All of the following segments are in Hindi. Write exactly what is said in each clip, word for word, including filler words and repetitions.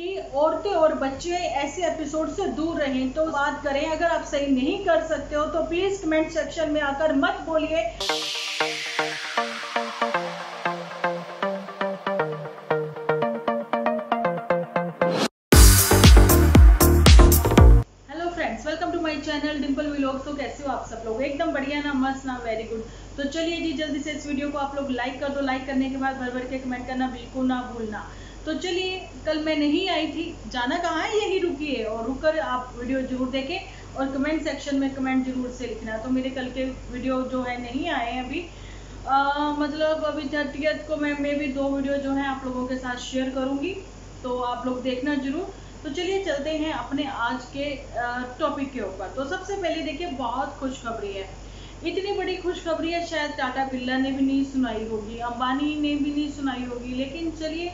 कि औरतें और बच्चे ऐसे एपिसोड से दूर रहें। तो बात करें, अगर आप सही नहीं कर सकते हो तो प्लीज कमेंट सेक्शन में आकर मत बोलिए। चैनल डिम्पल व्लॉग्स, तो कैसे हो आप सब लोग? एकदम बढ़िया ना, मस्त ना, वेरी गुड। तो चलिए जी, जल्दी से इस वीडियो को आप लोग लाइक कर दो। लाइक करने के बाद भर भर के कमेंट करना बिल्कुल ना भूलना। तो चलिए, कल मैं नहीं आई थी, जाना कहाँ है, यही रुकी है। और रुक कर आप वीडियो जरूर देखें और कमेंट सेक्शन में कमेंट जरूर से लिखना। तो मेरे कल के वीडियो जो है नहीं आए हैं अभी, आ, मतलब अभी थर्टियथ को मैं मे भी दो वीडियो जो है आप लोगों के साथ शेयर करूँगी, तो आप लोग देखना जरूर। तो चलिए चलते हैं अपने आज के टॉपिक के ऊपर। तो सबसे पहले देखिए, बहुत खुशखबरी है, इतनी बड़ी खुशखबरी है शायद टाटा बिरला ने भी नहीं सुनाई होगी, अंबानी ने भी नहीं सुनाई होगी। लेकिन चलिए,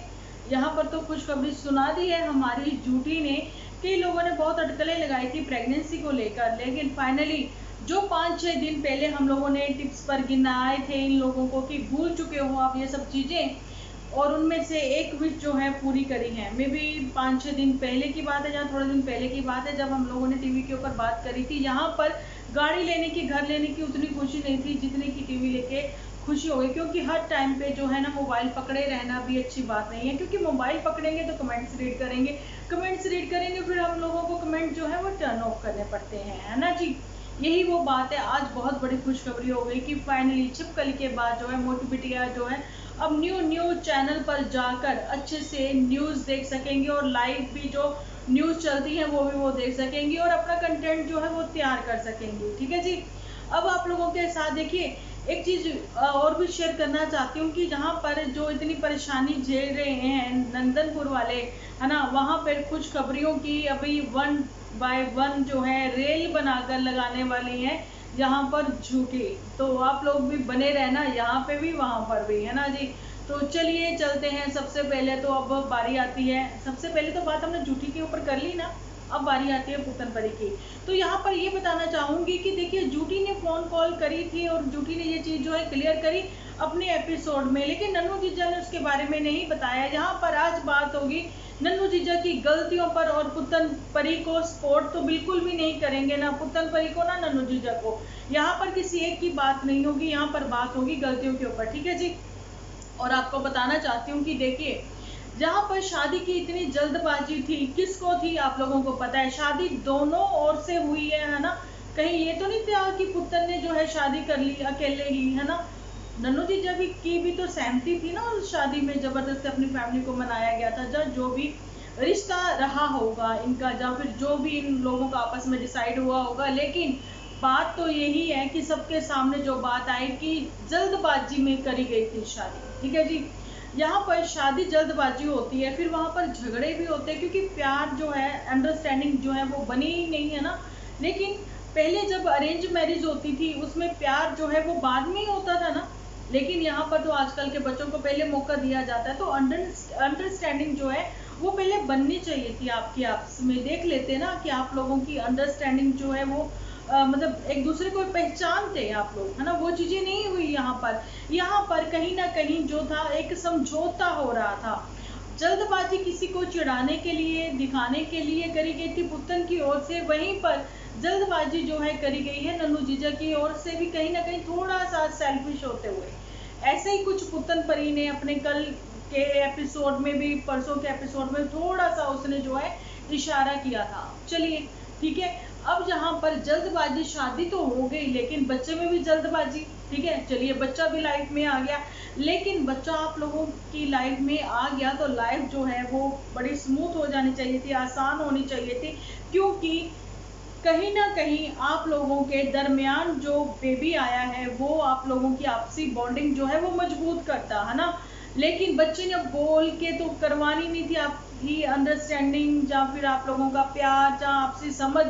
यहाँ पर तो खुशखबरी सुना दी है हमारी जूटी ने। कई लोगों ने बहुत अटकलें लगाई थी प्रेगनेंसी को लेकर, लेकिन फाइनली जो पाँच छः दिन पहले हम लोगों ने टिप्स पर गिनाए थे इन लोगों को कि भूल चुके हो आप ये सब चीज़ें, और उनमें से एक विश जो है पूरी करी है। मे बी पाँच छः दिन पहले की बात है, जहाँ थोड़े दिन पहले की बात है, जब हम लोगों ने टीवी के ऊपर बात करी थी। यहाँ पर गाड़ी लेने की, घर लेने की उतनी खुशी नहीं थी जितनी कि टीवी लेके खुशी हो गई, क्योंकि हर टाइम पे जो है ना मोबाइल पकड़े रहना भी अच्छी बात नहीं है। क्योंकि मोबाइल पकड़ेंगे तो कमेंट्स रीड करेंगे, कमेंट्स रीड करेंगे फिर हम लोगों को कमेंट जो है वो टर्न ऑफ करने पड़ते हैं, है ना जी। यही वो बात है। आज बहुत बड़ी खुशखबरी हो गई कि फाइनली छिपकली के बाद जो है मोटू बिटिया जो है अब न्यू न्यू चैनल पर जाकर अच्छे से न्यूज़ देख सकेंगे, और लाइव भी जो न्यूज़ चलती है वो भी वो देख सकेंगी, और अपना कंटेंट जो है वो तैयार कर सकेंगी। ठीक है जी। अब आप लोगों के साथ देखिए एक चीज़ और भी शेयर करना चाहती हूँ कि जहाँ पर जो इतनी परेशानी झेल रहे हैं नंदनपुर वाले, है ना, वहाँ पर खुशखबरियों की अभी वन बाय वन जो है रेल बनाकर लगाने वाली है यहाँ पर झुकी। तो आप लोग भी बने रहना, यहाँ पे भी वहाँ पर भी, है ना जी। तो चलिए चलते हैं। सबसे पहले तो अब बारी आती है, सबसे पहले तो बात हमने झूठी के ऊपर कर ली ना, अब बारी आती है पूतनपरी की। तो यहाँ पर ये बताना चाहूँगी कि देखिए, झूठी ने फ़ोन कॉल करी थी और झूठी ने ये चीज़ जो है क्लियर करी अपने एपिसोड में, लेकिन नन्नू जीजा ने उसके बारे में नहीं बताया। यहाँ पर आज बात होगी नन्नू जीजा की गलतियों पर, और पुतन परी को सपोर्ट तो बिल्कुल भी नहीं करेंगे, ना पुतन परी को ना नन्नू जीजा को। यहाँ पर किसी एक की बात नहीं होगी, यहाँ पर बात होगी गलतियों के ऊपर। ठीक है जी। और आपको बताना चाहती हूँ कि देखिए, जहाँ पर शादी की इतनी जल्दबाजी थी, किसको थी आप लोगों को पता है, शादी दोनों ओर से हुई है, है ना। कहीं ये तो नहीं था कि पुतन ने जो है शादी कर ली अकेले ही, है ना। नन्नू जीजा भी की भी तो सहमति थी ना उस शादी में, ज़बरदस्ती अपनी फैमिली को मनाया गया था। जब जो भी रिश्ता रहा होगा इनका, या फिर जो भी इन लोगों का आपस में डिसाइड हुआ होगा, लेकिन बात तो यही है कि सबके सामने जो बात आई कि जल्दबाजी में करी गई थी शादी। ठीक है जी। यहाँ पर शादी जल्दबाजी होती है, फिर वहाँ पर झगड़े भी होते हैं, क्योंकि प्यार जो है, अंडरस्टैंडिंग जो है वो बनी ही नहीं, है ना। लेकिन पहले जब अरेंज मैरिज होती थी उसमें प्यार जो है वो बाद में ही होता था ना, लेकिन यहाँ पर तो आजकल के बच्चों को पहले मौका दिया जाता है। तो अंडरस्टैंडिंग जो है वो पहले बननी चाहिए थी आपकी आपस में। देख लेते ना कि आप लोगों की अंडरस्टैंडिंग जो है वो आ, मतलब एक दूसरे को पहचानते हैं आप लोग, है ना। वो चीज़ें नहीं हुई यहाँ पर। यहाँ पर कहीं ना कहीं जो था एक समझौता हो रहा था। जल्दबाजी किसी को चिढ़ाने के लिए, दिखाने के लिए करी गई थी पुतन की ओर से, वहीं पर जल्दबाजी जो है करी गई है नन्नू जीजा की ओर से भी, कहीं ना कहीं थोड़ा सा सेल्फिश होते हुए। ऐसे ही कुछ पुतन परी ने अपने कल के एपिसोड में भी, परसों के एपिसोड में थोड़ा सा उसने जो है इशारा किया था। चलिए ठीक है। अब जहाँ पर जल्दबाजी, शादी तो हो गई लेकिन बच्चे में भी जल्दबाजी, ठीक है। चलिए बच्चा भी लाइफ में आ गया, लेकिन बच्चा आप लोगों की लाइफ में आ गया तो लाइफ जो है वो बड़ी स्मूथ हो जानी चाहिए थी, आसान होनी चाहिए थी, क्योंकि कहीं ना कहीं आप लोगों के दरमियान जो बेबी आया है वो आप लोगों की आपसी बॉन्डिंग जो है वो मजबूत करता, है ना। लेकिन बच्चे ने बोल के तो करवानी नहीं थी आपकी अंडरस्टैंडिंग, या फिर आप लोगों का प्यार, या आपसी समझ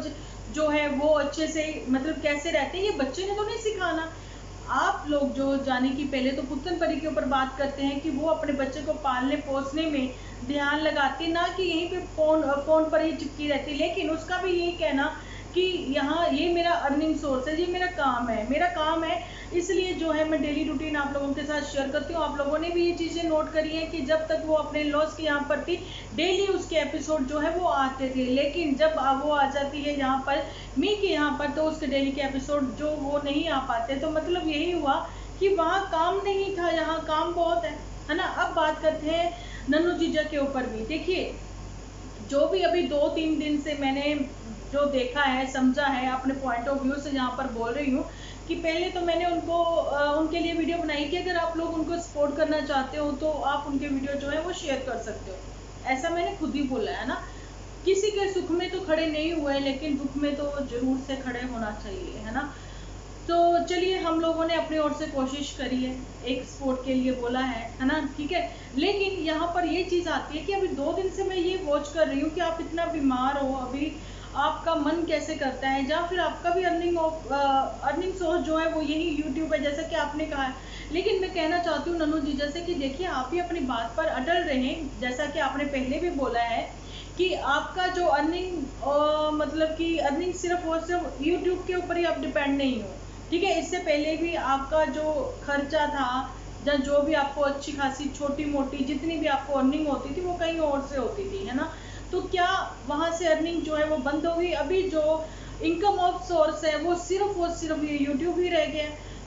जो है वो अच्छे से, मतलब कैसे रहते हैं, ये बच्चे ने तो नहीं सिखाना। आप लोग जो जाने की पहले तो पुतन परी के ऊपर बात करते हैं कि वो अपने बच्चे को पालने पोसने में ध्यान लगाती, ना कि यहीं पे फोन फोन पर ही चिपकी रहती। लेकिन उसका भी यही कहना कि यहाँ ये मेरा अर्निंग सोर्स है, ये मेरा काम है, मेरा काम है इसलिए जो है मैं डेली रूटीन आप लोगों के साथ शेयर करती हूँ। आप लोगों ने भी ये चीज़ें नोट करी हैं कि जब तक वो अपने लॉस के यहाँ पर थी डेली उसके एपिसोड जो है वो आते थे, लेकिन जब वो आ जाती है यहाँ पर मी के यहाँ पर तो उसके डेली के एपिसोड जो वो नहीं आ पाते। तो मतलब यही हुआ कि वहाँ काम नहीं था, यहाँ काम बहुत है, है ना। अब बात करते हैं नन्नू जीजा के ऊपर भी। देखिए जो भी अभी दो तीन दिन से मैंने जो देखा है, समझा है, अपने पॉइंट ऑफ व्यू से यहाँ पर बोल रही हूँ कि पहले तो मैंने उनको आ, उनके लिए वीडियो बनाई कि अगर आप लोग उनको सपोर्ट करना चाहते हो तो आप उनके वीडियो जो है वो शेयर कर सकते हो, ऐसा मैंने खुद ही बोला है ना। किसी के सुख में तो खड़े नहीं हुए लेकिन दुख में तो जरूर से खड़े होना चाहिए, है ना। तो चलिए हम लोगों ने अपनी ओर से कोशिश करी है, एक सपोर्ट के लिए बोला है, है ना, ठीक है। लेकिन यहाँ पर ये चीज़ आती है कि अभी दो दिन से मैं ये वॉच कर रही हूँ कि आप इतना बीमार हो, अभी आपका मन कैसे करता है, या फिर आपका भी अर्निंग ऑफ अर्निंग सोर्स जो है वो यही यूट्यूब है, जैसा कि आपने कहा है। लेकिन मैं कहना चाहती हूँ नन्नू जीजा से कि देखिए आप ही अपनी बात पर अटल रहें, जैसा कि आपने पहले भी बोला है कि आपका जो अर्निंग मतलब कि अर्निंग सिर्फ और सिर्फ यूट्यूब के ऊपर ही आप डिपेंड नहीं हो, ठीक है। इससे पहले भी आपका जो खर्चा था या जो भी आपको अच्छी खासी छोटी मोटी जितनी भी आपको अर्निंग होती थी वो कहीं और से होती थी, है ना। तो क्या वहाँ से अर्निंग जो है वो बंद हो गई? अभी जो इनकम ऑफ सोर्स है वो सिर्फ और सिर्फ ये यूट्यूब ही रह गया।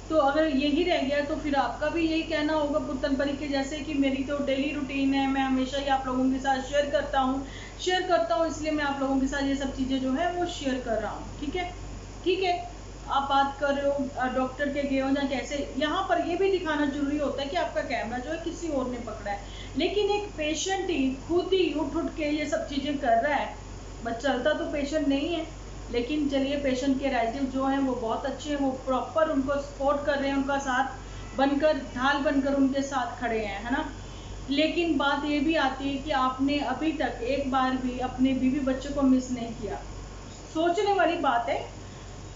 तो अगर यही रह गया तो फिर आपका भी यही कहना होगा पुत्तन परी के जैसे कि मेरी तो डेली रूटीन है, मैं हमेशा ही आप लोगों के साथ शेयर करता हूँ शेयर करता हूँ इसलिए मैं आप लोगों के साथ ये सब चीज़ें जो है वो शेयर कर रहा हूँ, ठीक है ठीक है। आप बात कर रहे हो डॉक्टर के गए हो या कैसे, यहाँ पर ये भी दिखाना जरूरी होता है कि आपका कैमरा जो है किसी और ने पकड़ा है। लेकिन एक पेशेंट ही खुद ही उठ उठ के ये सब चीज़ें कर रहा है, बस चलता तो पेशेंट नहीं है लेकिन चलिए पेशेंट के रिलेटिव जो हैं वो बहुत अच्छे हैं, वो प्रॉपर उनको सपोर्ट कर रहे हैं, उनका साथ बनकर ढाल बनकर उनके साथ खड़े हैं, है ना। लेकिन बात ये भी आती है कि आपने अभी तक एक बार भी अपने बीवी बच्चों को मिस नहीं किया, सोचने वाली बात है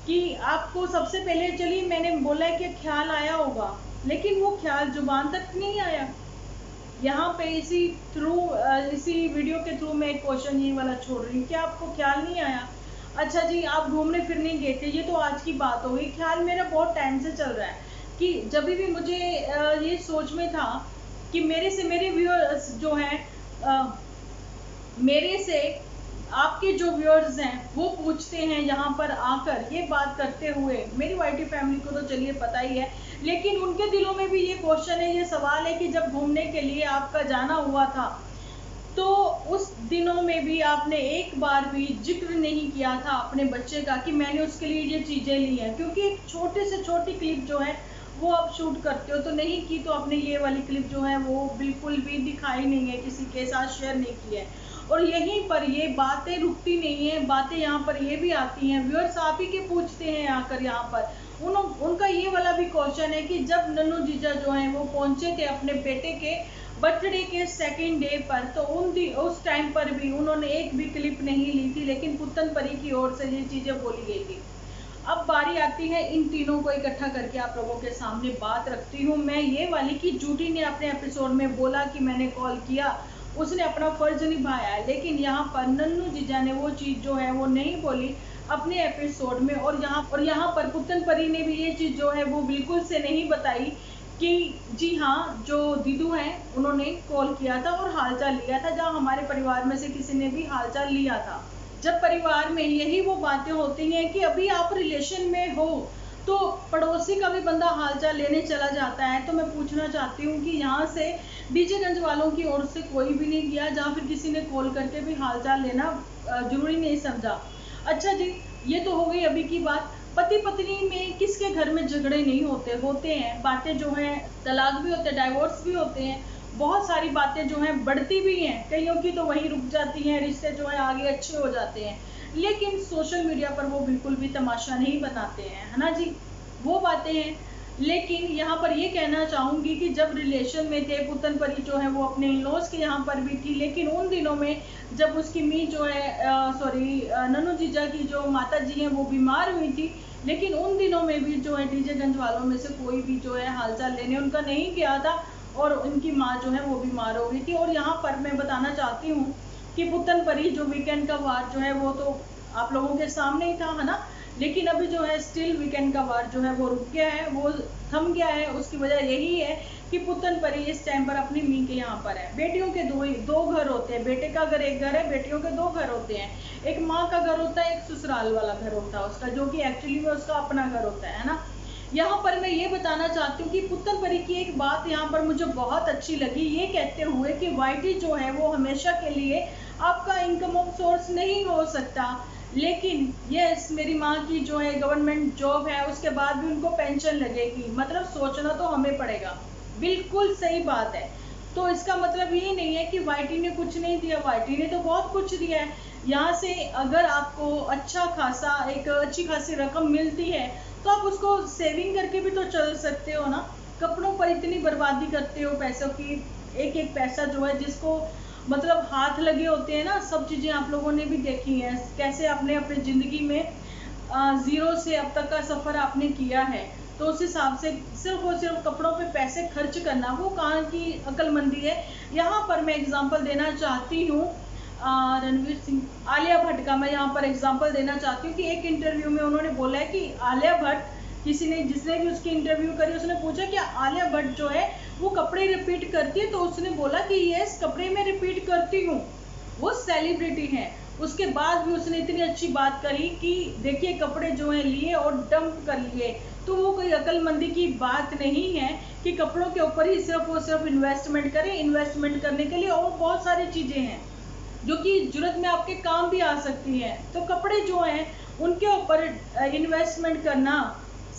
कि आपको सबसे पहले, चलिए मैंने बोला है कि ख्याल आया होगा लेकिन वो ख्याल जुबान तक नहीं आया। यहाँ पे इसी थ्रू इसी वीडियो के थ्रू मैं एक क्वेश्चन ये वाला छोड़ रही हूँ कि आपको ख्याल नहीं आया, अच्छा जी आप घूमने फिरने गए थे, ये तो आज की बात हो गई। ख्याल मेरा बहुत टाइम से चल रहा है कि जब भी मुझे ये सोच में था कि मेरे से मेरे व्यूअर्स जो हैं, मेरे से आपके जो व्यूअर्स हैं वो पूछते हैं यहाँ पर आकर ये बात करते हुए, मेरी वाइटी फैमिली को तो चलिए पता ही है लेकिन उनके दिलों में भी ये क्वेश्चन है, ये सवाल है कि जब घूमने के लिए आपका जाना हुआ था तो उस दिनों में भी आपने एक बार भी जिक्र नहीं किया था अपने बच्चे का कि मैंने उसके लिए ये चीज़ें ली हैं, क्योंकि एक छोटे से छोटी क्लिप जो है वो आप शूट करते हो तो नहीं की, तो आपने ये वाली क्लिप जो है वो बिल्कुल भी दिखाई नहीं है, किसी के साथ शेयर नहीं की है। और यहीं पर ये बातें रुकती नहीं है, बातें यहाँ पर ये भी आती हैं, व्यूअर्स आप ही के पूछते हैं आकर यहाँ पर। उन उनका ये वाला भी क्वेश्चन है कि जब नन्नू जीजा जो हैं वो पहुँचे थे अपने बेटे के बर्थडे के सेकेंड डे पर तो उन दिन उस टाइम पर भी उन्होंने एक भी क्लिप नहीं ली थी, लेकिन पुत्तन परी की ओर से ये चीज़ें बोली गई थी। अब बारी आती है इन तीनों को इकट्ठा करके आप लोगों के सामने बात रखती हूँ मैं ये वाली कि जूटी ने अपने एपिसोड में बोला कि मैंने कॉल किया, उसने अपना फर्ज निभाया, लेकिन यहाँ पर नन्नू जीजा ने वो चीज़ जो है वो नहीं बोली अपने एपिसोड में। और यहाँ और यहाँ पर पुत्तन परी ने भी ये चीज़ जो है वो बिल्कुल से नहीं बताई कि जी हाँ जो दीदू हैं उन्होंने कॉल किया था और हालचाल लिया था, जहाँ हमारे परिवार में से किसी ने भी हालचाल लिया था। जब परिवार में यही वो बातें होती हैं कि अभी आप रिलेशन में हो तो पड़ोसी का भी बंदा हालचाल लेने चला जाता है, तो मैं पूछना चाहती हूँ कि यहाँ से डीजेगंज वालों की ओर से कोई भी नहीं गया जहाँ फिर किसी ने कॉल करके भी हालचाल लेना जरूरी नहीं समझा। अच्छा जी ये तो हो गई अभी की बात। पति पत्नी में किसके घर में झगड़े नहीं होते, होते हैं, बातें जो हैं तलाक भी होते हैं, डाइवोर्स भी होते हैं, बहुत सारी बातें जो हैं बढ़ती भी हैं, कईयों की तो वहीं रुक जाती हैं, रिश्ते जो हैं आगे अच्छे हो जाते हैं, लेकिन सोशल मीडिया पर वो बिल्कुल भी तमाशा नहीं बनाते हैं, है ना जी, वो बातें हैं। लेकिन यहाँ पर ये कहना चाहूँगी कि जब रिलेशन में थे पुत्तन परी जो है वो अपने इन-लॉज के यहाँ पर भी थी, लेकिन उन दिनों में जब उसकी मी जो है सॉरी नन्नू जीजा की जो माता जी हैं वो बीमार हुई थी, लेकिन उन दिनों में भी जो है डीजेगंज वालों में से कोई भी जो है हालचाल लेने उनका नहीं गया था और उनकी माँ जो है वो बीमार हो गई थी। और यहाँ पर मैं बताना चाहती हूँ कि पुत्तन परी जो वीकेंड का वार जो है वो तो आप लोगों के सामने ही था, है ना। लेकिन अभी जो है स्टिल वीकेंड का वार जो है वो रुक गया है, वो थम गया है। उसकी वजह यही है कि पुतन परी इस टाइम पर अपनी मी के यहाँ पर है। बेटियों के दो ही दो घर होते हैं, बेटे का घर एक घर है, बेटियों के दो घर होते हैं। एक माँ का घर होता है, एक ससुराल वाला घर होता है उसका, जो कि एक्चुअली में उसका अपना घर होता है, है ना। यहाँ पर मैं ये बताना चाहती हूँ कि पुतन परी की एक बात यहाँ पर मुझे बहुत अच्छी लगी, ये कहते हुए कि वाइटी जो है वो हमेशा के लिए आपका इनकम ऑफ सोर्स नहीं हो सकता। लेकिन यस, मेरी माँ की जो है गवर्नमेंट जॉब है, उसके बाद भी उनको पेंशन लगेगी, मतलब सोचना तो हमें पड़ेगा। बिल्कुल सही बात है। तो इसका मतलब ये नहीं है कि वाईटी ने कुछ नहीं दिया, वाईटी ने तो बहुत कुछ दिया है। यहाँ से अगर आपको अच्छा खासा एक अच्छी खासी रकम मिलती है तो आप उसको सेविंग करके भी तो चल सकते हो ना। कपड़ों पर इतनी बर्बादी करते हो पैसों की, एक एक पैसा जो है जिसको मतलब हाथ लगे होते हैं ना। सब चीज़ें आप लोगों ने भी देखी हैं, कैसे आपने अपनी ज़िंदगी में ज़ीरो से अब तक का सफ़र आपने किया है। तो उस हिसाब से सिर्फ और सिर्फ कपड़ों पे पैसे खर्च करना, वो कहाँ की अक्लमंदी है। यहाँ पर मैं एग्जांपल देना चाहती हूँ रणवीर सिंह आलिया भट्ट का, मैं यहाँ पर एग्जांपल देना चाहती हूँ कि एक इंटरव्यू में उन्होंने बोला है कि आलिया भट्ट, किसी ने जिसने भी उसकी इंटरव्यू करी उसने पूछा कि आलिया भट्ट जो है वो कपड़े रिपीट करती है, तो उसने बोला कि यस, कपड़े में रिपीट करती हूँ, वो सेलिब्रिटी हैं। उसके बाद भी उसने इतनी अच्छी बात करी कि देखिए कपड़े जो हैं लिए और डंप कर लिए। तो वो कोई अक्लमंदी की बात नहीं है कि कपड़ों के ऊपर ही सिर्फ और सिर्फ इन्वेस्टमेंट करें। इन्वेस्टमेंट करने के लिए और बहुत सारी चीज़ें हैं जो कि जरूरत में आपके काम भी आ सकती हैं। तो कपड़े जो हैं उनके ऊपर इन्वेस्टमेंट करना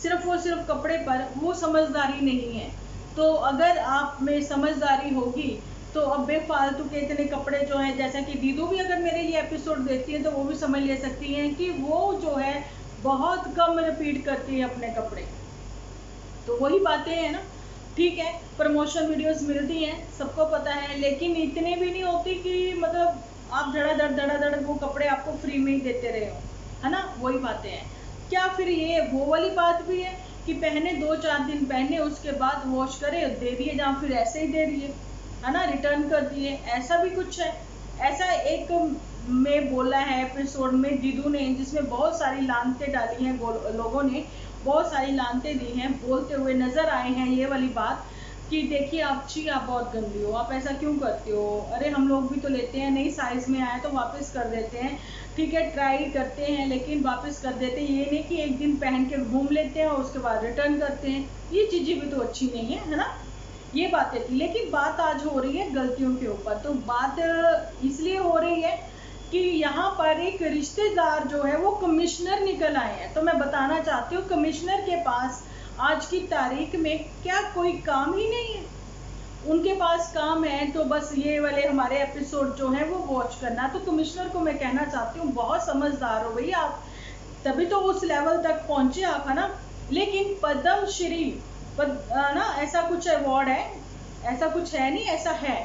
सिर्फ और सिर्फ कपड़े पर, वो समझदारी नहीं है। तो अगर आप में समझदारी होगी तो अब बेफालतू के इतने कपड़े जो हैं, जैसा कि दीदू भी अगर मेरे ये एपिसोड देखती हैं तो वो भी समझ ले सकती हैं कि वो जो है बहुत कम रिपीट करती है अपने कपड़े। तो वही बातें हैं ना। ठीक है, प्रमोशन वीडियोस मिलती हैं, सबको पता है, लेकिन इतने भी नहीं होती कि मतलब आप धड़ाधड़ धड़ाधड़ वो कपड़े आपको फ्री में ही देते रहे हो, है ना। वही बातें हैं। क्या फिर ये वो वाली बात भी है कि पहने दो चार दिन पहने, उसके बाद वॉश करे, दे दिए, या फिर ऐसे ही दे दिए, है ना, रिटर्न कर दिए, ऐसा भी कुछ है। ऐसा एक में बोला है एपिसोड में दीदू ने, जिसमें बहुत सारी लानतें डाली हैं लोगों ने, बहुत सारी लानतें दी हैं, बोलते हुए नज़र आए हैं ये वाली बात कि देखिए आप छी, आप बहुत गंदी हो, आप ऐसा क्यों करते हो, अरे हम लोग भी तो लेते हैं, नई साइज़ में आया तो वापस कर देते हैं। ठीक है, ट्राई करते हैं लेकिन वापस कर देते हैं, ये नहीं कि एक दिन पहन के घूम लेते हैं और उसके बाद रिटर्न करते हैं। ये चीज़ें भी तो अच्छी नहीं है, है ना। ये बातें थी। लेकिन बात आज हो रही है गलतियों के ऊपर। तो बात इसलिए हो रही है कि यहाँ पर एक रिश्तेदार जो है वो कमिश्नर निकल आए हैं। तो मैं बताना चाहती हूँ कमिश्नर के पास आज की तारीख में क्या कोई काम ही नहीं है। उनके पास काम है तो बस ये वाले हमारे एपिसोड जो है वो वॉच करना। तो कमिश्नर को मैं कहना चाहती हूँ बहुत समझदार हो भैया आप, तभी तो उस लेवल तक पहुँचे आप, है ना। लेकिन पद्मश्री ना ऐसा कुछ अवॉर्ड है, ऐसा कुछ है नहीं, ऐसा है,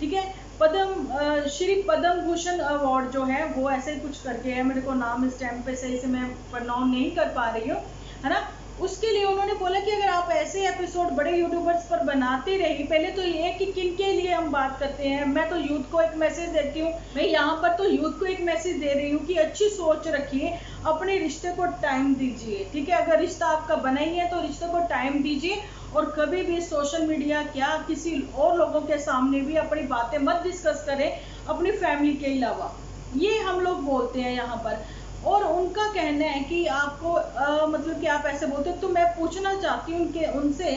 ठीक है, पद्म श्री पद्म भूषण अवार्ड जो है वो ऐसे कुछ करके है, मेरे को नाम इस टाइम पे सही से मैं प्रनाउंस नहीं कर पा रही हूँ, है ना। उसके लिए उन्होंने बोला कि अगर आप ऐसे एपिसोड बड़े यूट्यूबर्स पर बनाते रहे, पहले तो ये है कि किन के लिए हम बात करते हैं। मैं तो यूथ को एक मैसेज देती हूँ, मैं यहाँ पर तो यूथ को एक मैसेज दे रही हूँ कि अच्छी सोच रखिए, अपने रिश्ते को टाइम दीजिए, ठीक है। अगर रिश्ता आपका बना ही है तो रिश्ते को टाइम दीजिए और कभी भी सोशल मीडिया क्या किसी और लोगों के सामने भी अपनी बातें मत डिस्कस करें अपनी फैमिली के अलावा, ये हम लोग बोलते हैं यहाँ पर। और उनका कहना है कि आपको आ, मतलब कि आप ऐसे बोलते हो, तो मैं पूछना चाहती हूँ उनके उनसे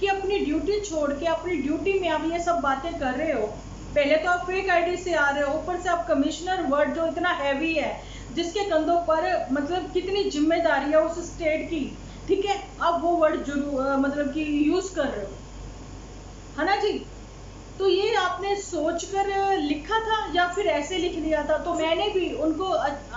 कि अपनी ड्यूटी छोड़ के अपनी ड्यूटी में आप ये सब बातें कर रहे हो। पहले तो आप फेक आईडी से आ रहे हो, ऊपर से आप कमिश्नर वर्ड जो इतना हैवी है, जिसके कंधों पर मतलब कितनी जिम्मेदारी है उस स्टेट की, ठीक है, आप वो वर्ड जरूर मतलब कि यूज़ कर रहे हो, है ना जी। तो ये आपने सोचकर लिखा था या फिर ऐसे लिख दिया था। तो मैंने भी उनको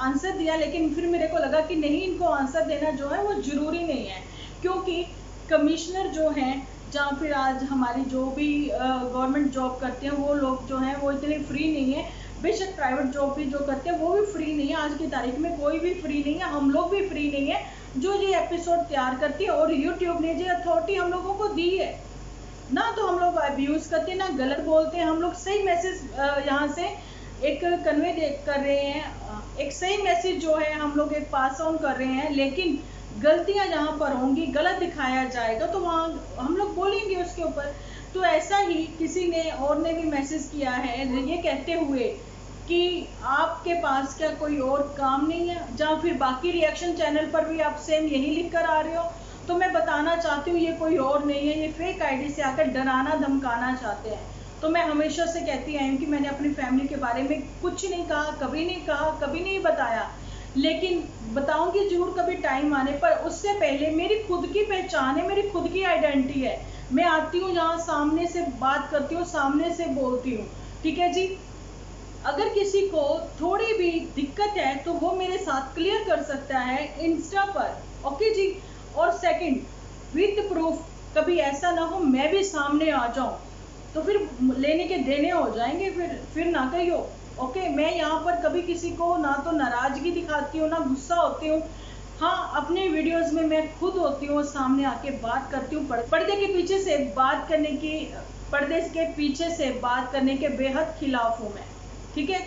आंसर दिया, लेकिन फिर मेरे को लगा कि नहीं, इनको आंसर देना जो है वो ज़रूरी नहीं है, क्योंकि कमिश्नर जो हैं, जहाँ फिर आज हमारी जो भी गवर्नमेंट जॉब करते हैं वो लोग जो हैं वो इतने फ्री नहीं है। बेशक प्राइवेट जॉब भी जो करते हैं वो भी फ्री नहीं है, आज की तारीख में कोई भी फ्री नहीं है, हम लोग भी फ्री नहीं है जो ये एपिसोड तैयार करती है। और यूट्यूब ने जो अथॉरिटी हम लोगों को दी है ना, तो हम लोग अब्यूज़ करते हैं ना, गलत बोलते हैं, हम लोग सही मैसेज यहाँ से एक कन्वे कर रहे हैं, एक सही मैसेज जो है हम लोग एक पास ऑन कर रहे हैं, लेकिन गलतियां जहाँ पर होंगी, गलत दिखाया जाएगा तो वहाँ हम लोग बोलेंगे उसके ऊपर। तो ऐसा ही किसी ने और ने भी मैसेज किया है ये कहते हुए कि आपके पास क्या कोई और काम नहीं है, जहाँ फिर बाकी रिएक्शन चैनल पर भी आप सेम यही लिख कर आ रहे हो। तो मैं बताना चाहती हूँ ये कोई और नहीं है, ये फेक आईडी से आकर डराना धमकाना चाहते हैं। तो मैं हमेशा से कहती आई हूँ कि मैंने अपनी फैमिली के बारे में कुछ नहीं कहा, कभी नहीं कहा, कभी नहीं बताया, लेकिन बताऊंगी जरूर कभी टाइम आने पर। उससे पहले मेरी खुद की पहचान है, मेरी खुद की आइडेंटिटी है। मैं आती हूँ जहाँ, सामने से बात करती हूँ, सामने से बोलती हूँ, ठीक है जी। अगर किसी को थोड़ी भी दिक्कत है तो वो मेरे साथ क्लियर कर सकता है इंस्टा पर, ओके जी। और सेकंड, विद प्रूफ, कभी ऐसा ना हो मैं भी सामने आ जाऊँ तो फिर लेने के देने हो जाएंगे, फिर फिर ना कही हो, ओके। मैं यहाँ पर कभी किसी को ना तो नाराज़गी दिखाती हूँ ना गुस्सा होती हूँ। हाँ, अपने वीडियोस में मैं खुद होती हूँ, सामने आके बात करती हूँ। पर्दे के पीछे से बात करने की पर्दे के पीछे से बात करने के बेहद खिलाफ हूँ मैं, ठीक है।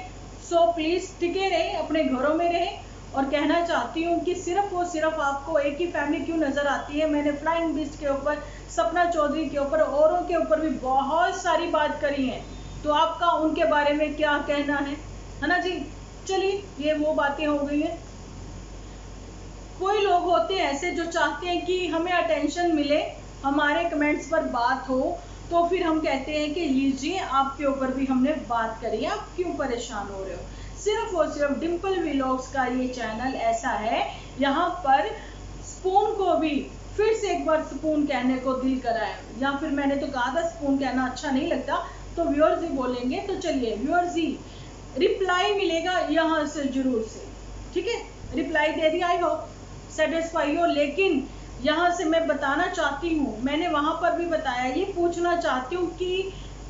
सो प्लीज़ टिके रहें, अपने घरों में रहें। और कहना चाहती हूँ कि सिर्फ और सिर्फ आपको एक ही फैमिली क्यों नज़र आती है। मैंने फ्लाइंग बीस्ट के ऊपर, सपना चौधरी के ऊपर, औरों के ऊपर भी बहुत सारी बात करी है, तो आपका उनके बारे में क्या कहना है, है ना जी। चलिए, ये वो बातें हो गई हैं। कोई लोग होते हैं ऐसे जो चाहते हैं कि हमें अटेंशन मिले, हमारे कमेंट्स पर बात हो, तो फिर हम कहते हैं कि लीजिए आपके ऊपर भी हमने बात करी, आप क्यों परेशान हो रहे हो। सिर्फ और सिर्फ डिम्पल व्लॉग्स का ये चैनल ऐसा है, यहाँ पर स्पून को भी फिर से एक बार स्पून कहने को दिल कराया, या फिर मैंने तो कहा था स्पून कहना अच्छा नहीं लगता, तो व्यूअर्स ही बोलेंगे। तो चलिए, व्यूअर्स ही रिप्लाई मिलेगा यहाँ से जरूर से, ठीक है। रिप्लाई दे दिया, आई होप सेटिस्फाई हो। लेकिन यहाँ से मैं बताना चाहती हूँ, मैंने वहाँ पर भी बताया, ये पूछना चाहती हूँ कि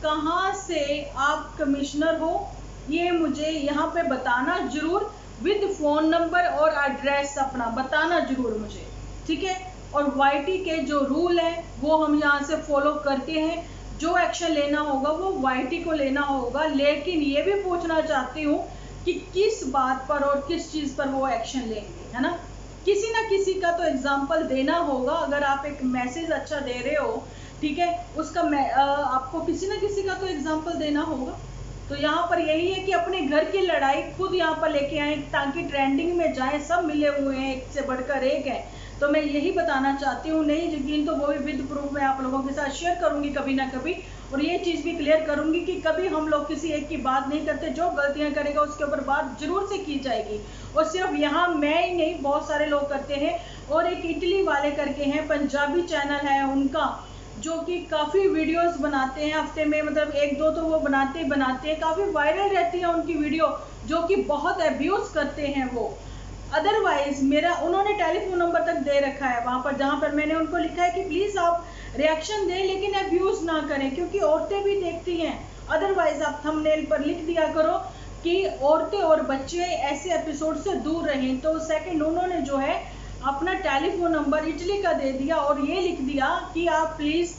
कहाँ से आप कमिश्नर हो, ये मुझे यहाँ पे बताना जरूर, विद फ़ोन नंबर और एड्रेस अपना बताना जरूर मुझे, ठीक है। और वाईटी के जो रूल है वो हम यहाँ से फॉलो करते हैं, जो एक्शन लेना होगा वो वाईटी को लेना होगा। लेकिन ये भी पूछना चाहती हूँ कि किस बात पर और किस चीज़ पर वो एक्शन लेंगे, है ना। किसी ना किसी का तो एग्जाम्पल देना होगा। अगर आप एक मैसेज अच्छा दे रहे हो, ठीक है, उसका आपको किसी ना किसी का तो एग्जाम्पल देना होगा। तो यहाँ पर यही है कि अपने घर की लड़ाई खुद यहाँ पर लेके आए ताकि ट्रेंडिंग में जाए। सब मिले हुए हैं, एक से बढ़कर एक है, तो मैं यही बताना चाहती हूँ। नहीं यकीन तो वो भी विद प्रूफ मैं आप लोगों के साथ शेयर करूँगी कभी ना कभी, और ये चीज़ भी क्लियर करूँगी कि कभी हम लोग किसी एक की बात नहीं करते। जो गलतियाँ करेगा उसके ऊपर बात जरूर से की जाएगी। और सिर्फ यहाँ मैं ही नहीं, बहुत सारे लोग करते हैं। और एक इटली वाले करके हैं, पंजाबी चैनल है उनका, जो कि काफ़ी वीडियोस बनाते हैं हफ्ते में, मतलब एक दो तो वो बनाते ही बनाते हैं, काफ़ी वायरल रहती है उनकी वीडियो, जो कि बहुत एब्यूज़ करते हैं वो। अदरवाइज़ मेरा उन्होंने टेलीफोन नंबर तक दे रखा है वहाँ पर, जहाँ पर मैंने उनको लिखा है कि प्लीज़ आप रिएक्शन दें लेकिन एब्यूज़ ना करें, क्योंकि औरतें भी देखती हैं। अदरवाइज़ आप थंबनेल पर लिख दिया करो कि औरतें और बच्चे ऐसे एपिसोड से दूर रहें। तो सेकेंड, उन्होंने जो है अपना टेलीफोन नंबर इटली का दे दिया और ये लिख दिया कि आप प्लीज़,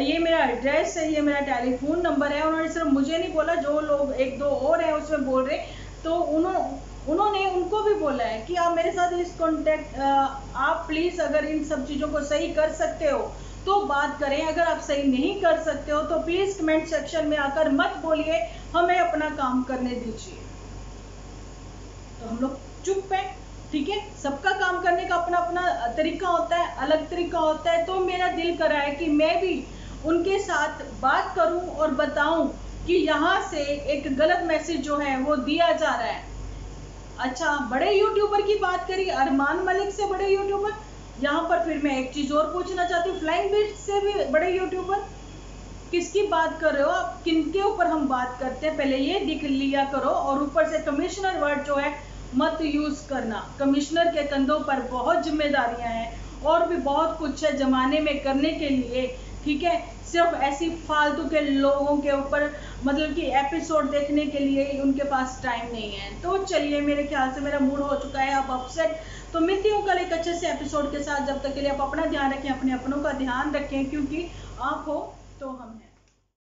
ये मेरा एड्रेस है, ये मेरा टेलीफोन नंबर है। उन्होंने सिर्फ मुझे नहीं बोला, जो लोग एक दो और हैं उसमें बोल रहे, तो उन्होंने उन्होंने उनको भी बोला है कि आप मेरे साथ इस कॉन्टैक्ट, आप प्लीज़ अगर इन सब चीज़ों को सही कर सकते हो तो बात करें, अगर आप सही नहीं कर सकते हो तो प्लीज़ कमेंट सेक्शन में आकर मत बोलिए, हमें अपना काम करने दीजिए। तो हम लोग चुप हैं, ठीक है। सबका काम करने का अपना अपना तरीका होता है, अलग तरीका होता है। तो मेरा दिल करा है कि मैं भी उनके साथ बात करूं और बताऊं कि यहाँ से एक गलत मैसेज जो है वो दिया जा रहा है। अच्छा, बड़े यूट्यूबर की बात करी, अरमान मलिक से बड़े यूट्यूबर, यहाँ पर फिर मैं एक चीज़ और पूछना चाहती हूँ, फ्लाइंग बीस्ट से भी बड़े यूट्यूबर, किसकी बात कर रहे हो आप, किन के ऊपर हम बात करते हैं, पहले ये दिख लिया करो। और ऊपर से कमिश्नर वर्ड जो है मत यूज़ करना। कमिश्नर के कंधों पर बहुत जिम्मेदारियां हैं और भी बहुत कुछ है जमाने में करने के लिए, ठीक है। सिर्फ ऐसी फालतू के लोगों के ऊपर, मतलब कि एपिसोड देखने के लिए उनके पास टाइम नहीं है। तो चलिए, मेरे ख्याल से मेरा मूड हो चुका है अब अपसेट। तो मिलती हूँ कल एक अच्छे से एपिसोड के साथ। जब तक के लिए आप अपना ध्यान रखें, अपने अपनों का ध्यान रखें, क्योंकि आप हो तो हम हैं।